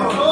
No!